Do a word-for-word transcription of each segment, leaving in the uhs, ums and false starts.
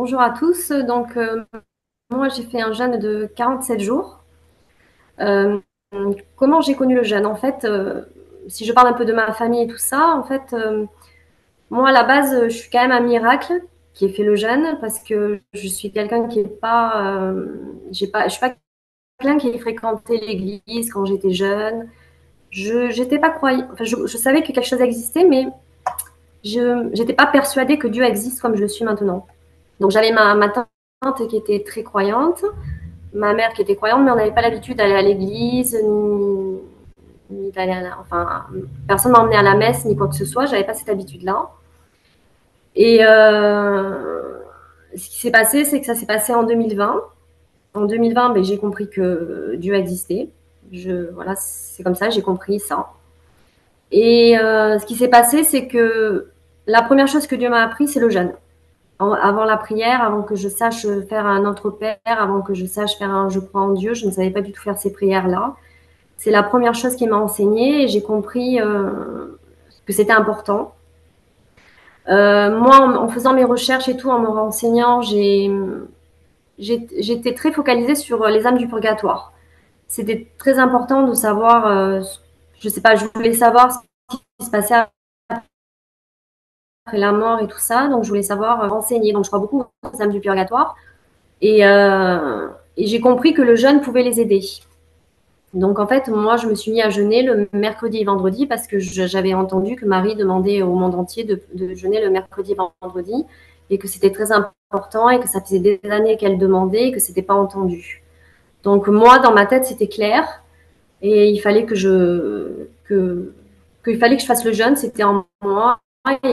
Bonjour à tous. Donc, euh, moi, j'ai fait un jeûne de quarante-sept jours. Euh, Comment j'ai connu le jeûne? En fait, euh, si je parle un peu de ma famille et tout ça, en fait, euh, moi, à la base, je suis quand même un miracle qui ai fait le jeûne parce que je suis quelqu'un qui n'est pas, euh, j'ai pas, je suis pas quelqu'un qui fréquentait l'église quand j'étais jeune. Je, j'étais pas croyante. Enfin, je, je savais que quelque chose existait, mais je n'étais pas persuadée que Dieu existe comme je le suis maintenant. Donc, j'avais ma, ma tante qui était très croyante, ma mère qui était croyante, mais on n'avait pas l'habitude d'aller à l'église, ni, ni d'aller à la, enfin, personne ne m'emmenait à la messe, ni quoi que ce soit. Je n'avais pas cette habitude-là. Et euh, ce qui s'est passé, c'est que ça s'est passé en deux mille vingt. En deux mille vingt, ben, j'ai compris que Dieu existait. Je, voilà, c'est comme ça, j'ai compris ça. Et euh, ce qui s'est passé, c'est que la première chose que Dieu m'a appris, c'est le jeûne. En, avant la prière, avant que je sache faire un Notre Père, avant que je sache faire un Je crois en Dieu, je ne savais pas du tout faire ces prières-là. C'est la première chose qui m'a enseignée et j'ai compris euh, que c'était important. Euh, moi, en, en faisant mes recherches et tout, en me renseignant, j'étais très focalisée sur les âmes du purgatoire. C'était très important de savoir, euh, je sais pas, je voulais savoir ce qui se passait à après la mort et tout ça, donc je voulais savoir euh, renseigner. Donc je crois beaucoup aux âmes du purgatoire et, euh, et j'ai compris que le jeûne pouvait les aider. Donc en fait, moi je me suis mis à jeûner le mercredi et vendredi parce que j'avais entendu que Marie demandait au monde entier de, de jeûner le mercredi et vendredi et que c'était très important et que ça faisait des années qu'elle demandait et que c'était pas entendu. Donc moi dans ma tête c'était clair et il fallait que je que qu'il fallait que je fasse le jeûne, c'était en moi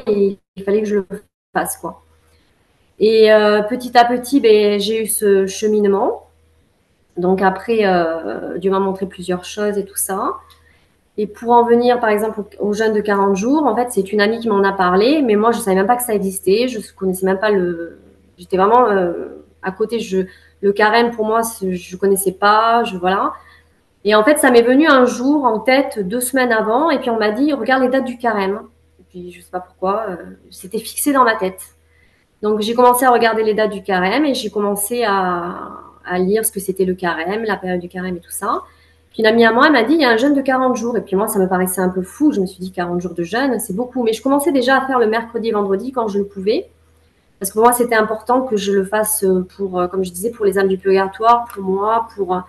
et il fallait que je le fasse quoi. Et euh, petit à petit, ben, j'ai eu ce cheminement. Donc après, euh, Dieu m'a montré plusieurs choses et tout ça. Et pour en venir, par exemple, au jeûne de quarante jours, en fait, c'est une amie qui m'en a parlé, mais moi, je ne savais même pas que ça existait. Je ne connaissais même pas le... J'étais vraiment euh, à côté. Je... Le carême, pour moi, je ne connaissais pas. Je... Voilà. Et en fait, ça m'est venu un jour en tête, deux semaines avant, et puis on m'a dit, regarde les dates du carême. Je ne sais pas pourquoi, euh, c'était fixé dans ma tête. Donc, j'ai commencé à regarder les dates du carême et j'ai commencé à, à lire ce que c'était le carême, la période du carême et tout ça. Puis, une amie à moi, elle m'a dit, il y a un jeûne de quarante jours. Et puis, moi, ça me paraissait un peu fou. Je me suis dit, quarante jours de jeûne, c'est beaucoup. Mais je commençais déjà à faire le mercredi et vendredi quand je le pouvais. Parce que pour moi, c'était important que je le fasse pour, comme je disais, pour les âmes du purgatoire, pour moi, pour...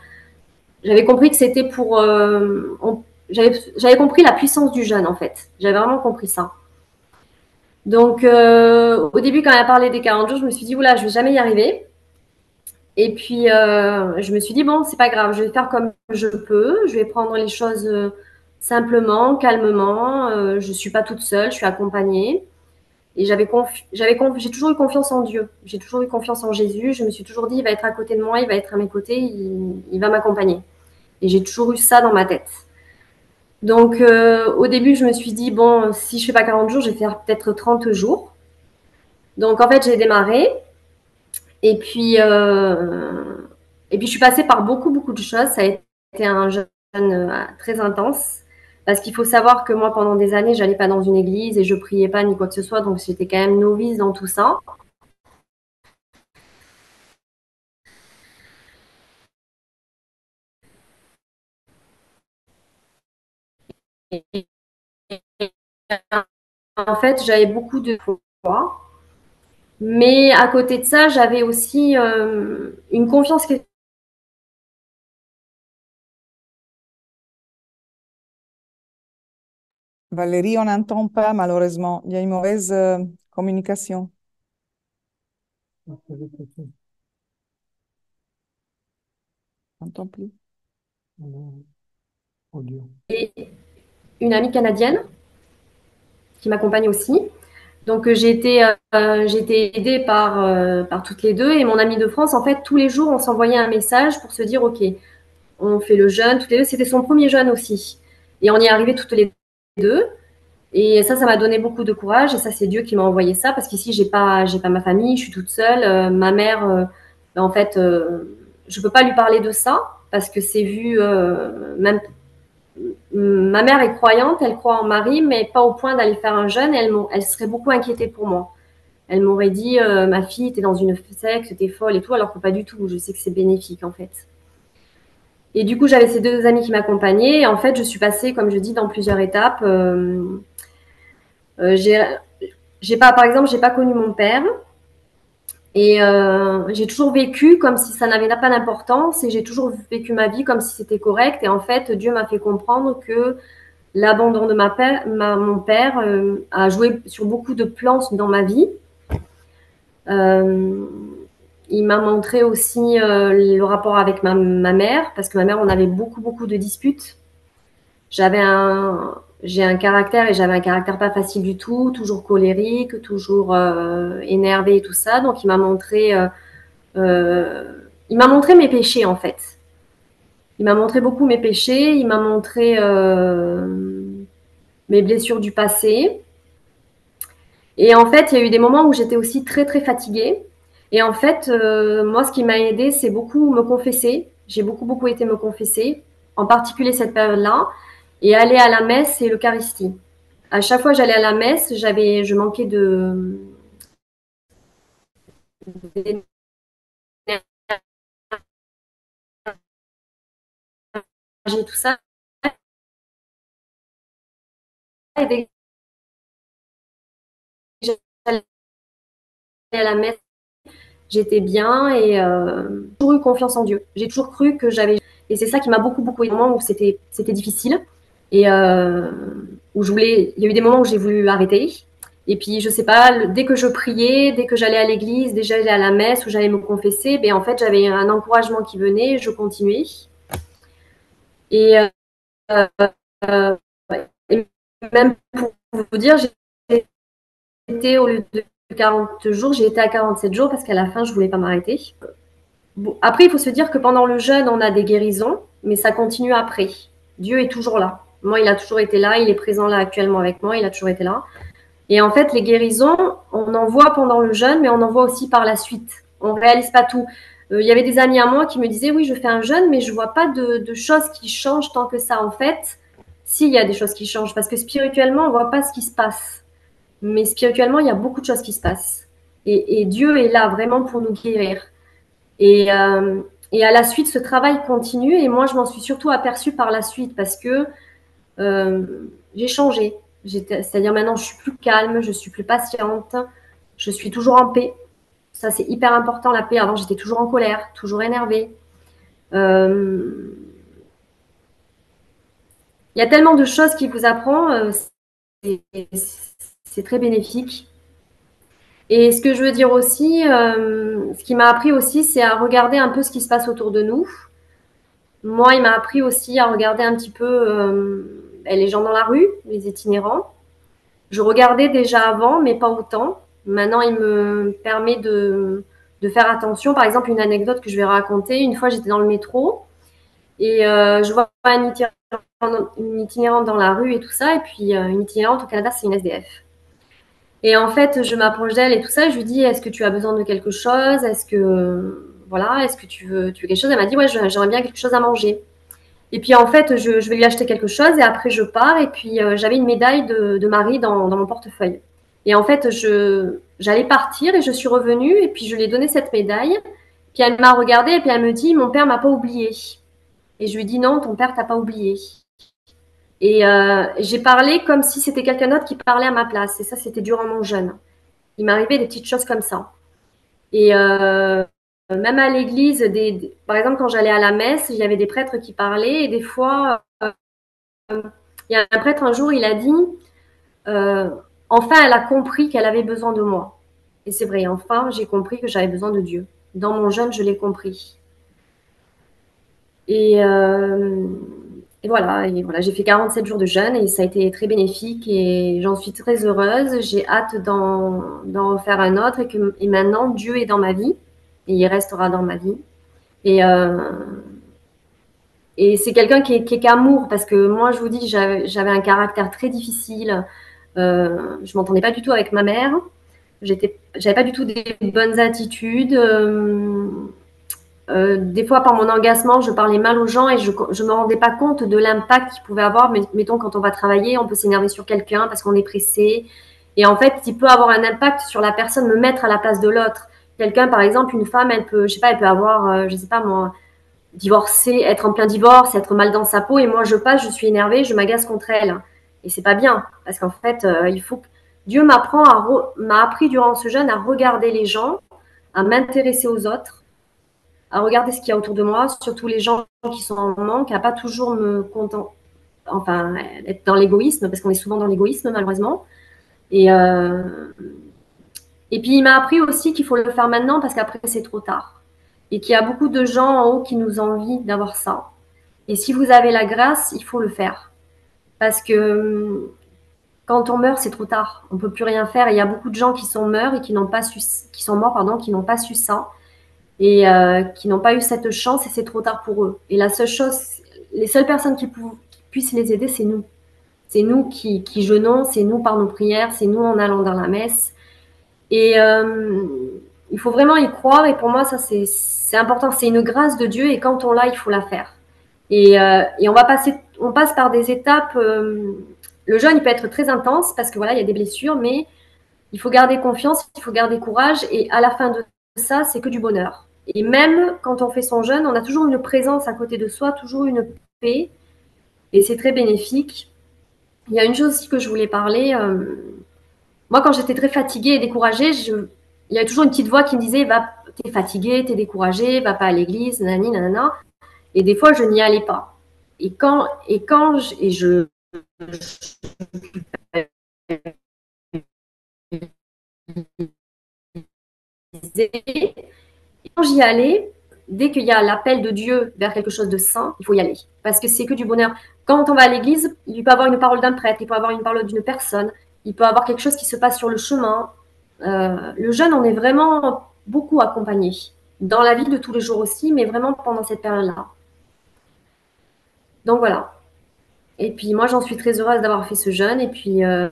J'avais compris que c'était pour... Euh, on... J'avais compris la puissance du jeûne, en fait. J'avais vraiment compris ça. Donc, euh, au début, quand elle a parlé des quarante jours, je me suis dit, oula, je ne vais jamais y arriver. Et puis, euh, je me suis dit, bon, c'est pas grave, je vais faire comme je peux. Je vais prendre les choses euh, simplement, calmement. Euh, je ne suis pas toute seule, je suis accompagnée. Et j'avais j'ai toujours eu confiance en Dieu. J'ai toujours eu confiance en Jésus. Je me suis toujours dit, il va être à côté de moi, il va être à mes côtés, il, il va m'accompagner. Et j'ai toujours eu ça dans ma tête. Donc, euh, au début, je me suis dit, bon, si je ne fais pas quarante jours, je vais faire peut-être trente jours. Donc, en fait, j'ai démarré. Et puis, euh, et puis, je suis passée par beaucoup, beaucoup de choses. Ça a été un jeûne euh, très intense. Parce qu'il faut savoir que moi, pendant des années, je n'allais pas dans une église et je ne priais pas ni quoi que ce soit. Donc, j'étais quand même novice dans tout ça. Et en fait, j'avais beaucoup de foi, mais à côté de ça, j'avais aussi euh, une confiance qui était Valérie, on n'entend pas malheureusement. Il y a une mauvaise euh, communication. On n'entend plus. Et une amie canadienne qui m'accompagne aussi. Donc, j'ai été, euh, j'ai été aidée par, euh, par toutes les deux. Et mon amie de France, en fait, tous les jours, on s'envoyait un message pour se dire, OK, on fait le jeûne, toutes les deux. C'était son premier jeûne aussi. Et on y est arrivés toutes les deux. Et ça, ça m'a donné beaucoup de courage. Et ça, c'est Dieu qui m'a envoyé ça. Parce qu'ici, je n'ai pas, j'ai pas ma famille, je suis toute seule. Euh, ma mère, euh, ben, en fait, euh, je ne peux pas lui parler de ça parce que c'est vu euh, même... Ma mère est croyante, elle croit en Marie, mais pas au point d'aller faire un jeûne. Elle, elle serait beaucoup inquiétée pour moi. elle m'aurait dit euh, ma fille, t'es dans une secte, t'es folle et tout, alors que pas du tout. Je sais que c'est bénéfique en fait. Et du coup, j'avais ces deux amis qui m'accompagnaient. Et en fait, je suis passée, comme je dis, dans plusieurs étapes. Euh, euh, j'ai, j'ai pas, par exemple, j'ai pas connu mon père. Et euh, j'ai toujours vécu comme si ça n'avait pas d'importance. Et j'ai toujours vécu ma vie comme si c'était correct. Et en fait, Dieu m'a fait comprendre que l'abandon de ma père, ma, mon père euh, a joué sur beaucoup de plans dans ma vie. Euh, il m'a montré aussi euh, le rapport avec ma, ma mère, parce que ma mère, on avait beaucoup, beaucoup de disputes. J'avais un, j'ai un caractère et j'avais un caractère pas facile du tout, toujours colérique, toujours euh, énervée et tout ça. Donc, il m'a montré, euh, euh, il m'a montré mes péchés, en fait. Il m'a montré beaucoup mes péchés, il m'a montré euh, mes blessures du passé. Et en fait, il y a eu des moments où j'étais aussi très, très fatiguée. Et en fait, euh, moi, ce qui m'a aidée, c'est beaucoup me confesser. J'ai beaucoup, beaucoup été me confesser, en particulier cette période-là, et aller à la messe et l'Eucharistie. À chaque fois que j'allais à la messe, j'avais, je manquais de... de... J'ai tout ça. Et dès que j'allais à la messe, j'étais bien et euh, j'ai toujours eu confiance en Dieu. J'ai toujours cru que j'avais... Et c'est ça qui m'a beaucoup, beaucoup aidé. Des moments où c'était difficile et euh, où je voulais... Il y a eu des moments où j'ai voulu arrêter. Et puis, je sais pas, le, dès que je priais, dès que j'allais à l'église, dès que j'allais à la messe, où j'allais me confesser, ben, en fait, j'avais un encouragement qui venait, je continuais. Et, euh, euh, et même pour vous dire, j'étais au lieu de quarante jours, j'ai été à quarante-sept jours parce qu'à la fin, je ne voulais pas m'arrêter. Bon, après, il faut se dire que pendant le jeûne, on a des guérisons, mais ça continue après. Dieu est toujours là. Moi, il a toujours été là, il est présent là actuellement avec moi, il a toujours été là. Et en fait, les guérisons, on en voit pendant le jeûne, mais on en voit aussi par la suite. On ne réalise pas tout. Il euh, y avait des amis à moi qui me disaient « Oui, je fais un jeûne, mais je ne vois pas de, de choses qui changent tant que ça. » En fait, si, il y a des choses qui changent parce que spirituellement, on ne voit pas ce qui se passe. Mais spirituellement, il y a beaucoup de choses qui se passent. Et, et Dieu est là vraiment pour nous guérir. Et, euh, et à la suite, ce travail continue. Et moi, je m'en suis surtout aperçue par la suite parce que euh, j'ai changé. C'est-à-dire maintenant, je suis plus calme, je suis plus patiente, je suis toujours en paix. Ça, c'est hyper important, la paix. Avant, j'étais toujours en colère, toujours énervée. Euh... Il y a tellement de choses qui vous apprend. C'est très bénéfique. Et ce que je veux dire aussi, euh, ce qui m'a appris aussi, c'est à regarder un peu ce qui se passe autour de nous. Moi, il m'a appris aussi à regarder un petit peu euh, les gens dans la rue, les itinérants. Je regardais déjà avant, mais pas autant. Maintenant, il me permet de, de faire attention. Par exemple, une anecdote que je vais raconter. Une fois, j'étais dans le métro et euh, je vois une itinérante, une itinérante dans la rue et tout ça. Et puis, euh, une itinérante au Canada, c'est une S D F. Et en fait, je m'approche d'elle et tout ça. Et je lui dis, est-ce que tu as besoin de quelque chose? Est-ce que, voilà, est-ce que tu veux, tu veux quelque chose? Elle m'a dit, ouais, j'aimerais bien quelque chose à manger. Et puis, en fait, je, je vais lui acheter quelque chose et après, je pars. Et puis, euh, j'avais une médaille de, de mari dans, dans mon portefeuille. Et en fait, j'allais partir et je suis revenue et puis je lui ai donné cette médaille. Puis elle m'a regardée et puis elle me dit « Mon père ne m'a pas oubliée ». Et je lui ai dit « Non, ton père ne t'a pas oubliée ». Et euh, j'ai parlé comme si c'était quelqu'un d'autre qui parlait à ma place. Et ça, c'était durant mon jeûne. Il m'arrivait des petites choses comme ça. Et euh, même à l'église, des, des, par exemple, quand j'allais à la messe, il y avait des prêtres qui parlaient. Et des fois, euh, il y a un prêtre un jour, il a dit euh, « Enfin, elle a compris qu'elle avait besoin de moi. » Et c'est vrai, enfin, j'ai compris que j'avais besoin de Dieu. Dans mon jeûne, je l'ai compris. Et, euh, et voilà, et voilà j'ai fait quarante-sept jours de jeûne et ça a été très bénéfique et j'en suis très heureuse. J'ai hâte d'en faire un autre et, que, et maintenant, Dieu est dans ma vie et il restera dans ma vie. Et, euh, et c'est quelqu'un qui est, qui est qu'amour parce que moi, je vous dis, j'avais un caractère très difficile. Euh, je ne m'entendais pas du tout avec ma mère, j'avais pas du tout des bonnes attitudes. Euh, euh, des fois, par mon engagement, je parlais mal aux gens et je ne me rendais pas compte de l'impact qu'ils pouvaient avoir. Mettons, quand on va travailler, on peut s'énerver sur quelqu'un parce qu'on est pressé Et en fait, il peut avoir un impact sur la personne, me mettre à la place de l'autre. Quelqu'un, par exemple, une femme, elle peut, je sais pas, elle peut avoir, euh, je sais pas moi, divorcer, être en plein divorce, être mal dans sa peau. Et moi, je passe, je suis énervée, je m'agace contre elle. Et c'est pas bien, parce qu'en fait, euh, il faut. Dieu m'apprend à re... m'a appris durant ce jeûne à regarder les gens, à m'intéresser aux autres, à regarder ce qu'il y a autour de moi, surtout les gens qui sont en manque, à pas toujours me contenter, enfin, être dans l'égoïsme, parce qu'on est souvent dans l'égoïsme, malheureusement. Et, euh... et puis, il m'a appris aussi qu'il faut le faire maintenant, parce qu'après, c'est trop tard. Et qu'il y a beaucoup de gens en haut qui nous envient d'avoir ça. Et si vous avez la grâce, il faut le faire. Parce que quand on meurt, c'est trop tard. On ne peut plus rien faire. Et il y a beaucoup de gens qui sont, meurent et qui, n'ont pas su, qui sont morts, pardon, qui n'ont pas su ça. Et euh, qui n'ont pas eu cette chance, et c'est trop tard pour eux. Et la seule chose, les seules personnes qui, pou qui puissent les aider, c'est nous. C'est nous qui, qui jeûnons, c'est nous par nos prières, c'est nous en allant dans la messe. Et euh, il faut vraiment y croire. Et pour moi, ça, c'est important. C'est une grâce de Dieu. Et quand on l'a, il faut la faire. Et, euh, et on, va passer, on passe par des étapes. Euh, le jeûne, il peut être très intense parce que voilà, il y a des blessures, mais il faut garder confiance, il faut garder courage. Et à la fin de ça, c'est que du bonheur. Et même quand on fait son jeûne, on a toujours une présence à côté de soi, toujours une paix. Et c'est très bénéfique. Il y a une chose aussi que je voulais parler. Euh, moi, quand j'étais très fatiguée et découragée, je, il y avait toujours une petite voix qui me disait bah, « T'es fatiguée, t'es découragée, va pas à l'église, nanani, nanana. » Et des fois, je n'y allais pas. Et quand, et quand je... Et je, je quand j'y allais, dès qu'il y a l'appel de Dieu vers quelque chose de saint, il faut y aller. Parce que c'est que du bonheur. Quand on va à l'église, il peut y avoir une parole d'un prêtre, il peut y avoir une parole d'une personne, il peut y avoir quelque chose qui se passe sur le chemin. Euh, le jeûne, on est vraiment beaucoup accompagné. Dans la vie de tous les jours aussi, mais vraiment pendant cette période-là. Donc voilà. Et puis moi, j'en suis très heureuse d'avoir fait ce jeûne. Et puis, euh,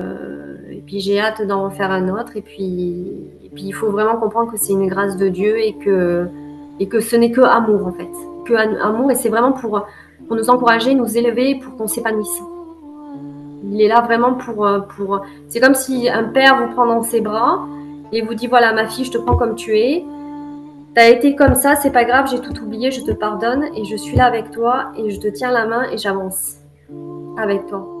euh, et puis j'ai hâte d'en faire un autre. Et puis... Puis il faut vraiment comprendre que c'est une grâce de Dieu et que, et que ce n'est que amour en fait. Que amour, et c'est vraiment pour, pour nous encourager, nous élever, pour qu'on s'épanouisse. Il est là vraiment pour... pour c'est comme si un père vous prend dans ses bras et vous dit voilà ma fille, je te prends comme tu es. Tu as été comme ça, c'est pas grave, j'ai tout oublié, je te pardonne et je suis là avec toi et je te tiens la main et j'avance avec toi.